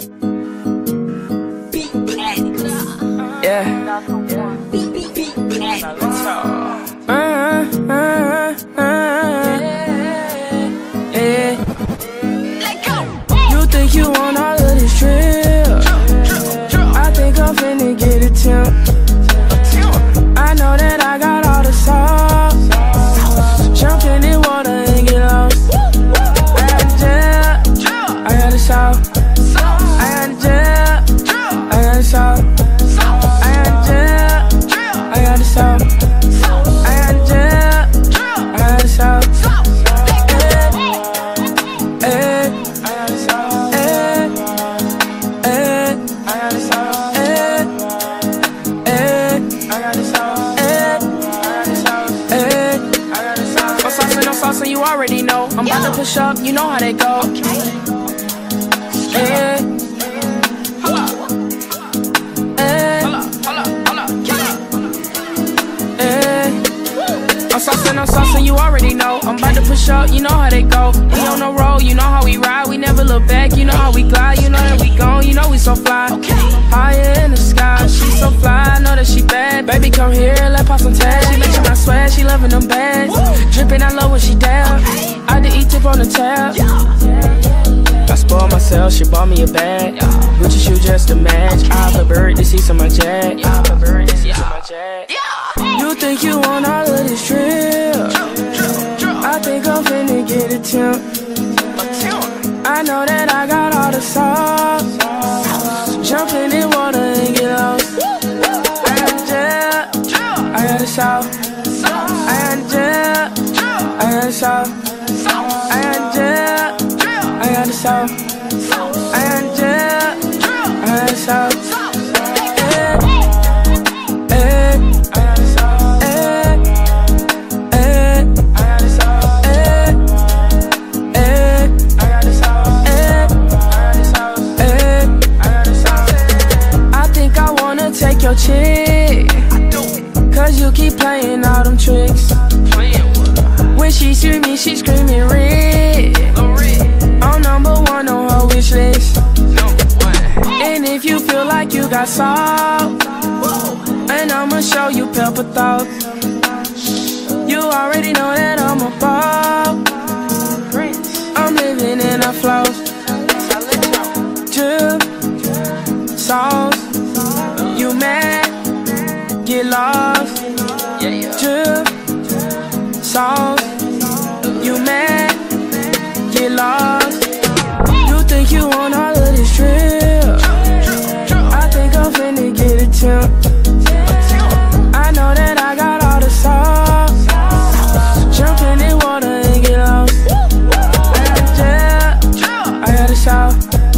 You think you want all of this trip? I think I'm finna get a temp. I know that I got all the sauce. Jump in the water and get lost. I got the sauce. I'm about to push up, you know how they go. Okay. Hey. Hold up. Hey. Hold up. Hey. I'm saucing, you already know. I'm about to push up, you know how they go. We on the road, you know how we ride. We never look back, you know how we glide. You know that we gone, you know we so fly. Higher in the sky, she so fly, I know that she bad. Baby, come here, let pop some tags. She mentioned my swag, she loving them bags. Dripping, I love when she down. I did E-tip on the tab. I spoiled myself, she bought me a bag. Which is you just a match. I prefer to see some my jack. You think you want all of this trip? I think I'm finna get a temp. I know that I got all the sauce. Jump in the water and get lost. I got a jet, I got a shout. I got the sauce. I think I wanna take your chick, cause you keep playing all them tricks. When she see me, she screaming red. I'm #1 on her wish list. And if you feel like you got salt, and I'ma show you pepper thoughts. You already know that I'm a ball. I'm living in a flow. Drip, sauce. You mad? Get lost. Drip, sauce. You mad, get lost. You think you want all of this trip? I think I'm finna get a temp. I know that I got all the sauce. Jump in the water and get lost. I got a jet, I got a shout.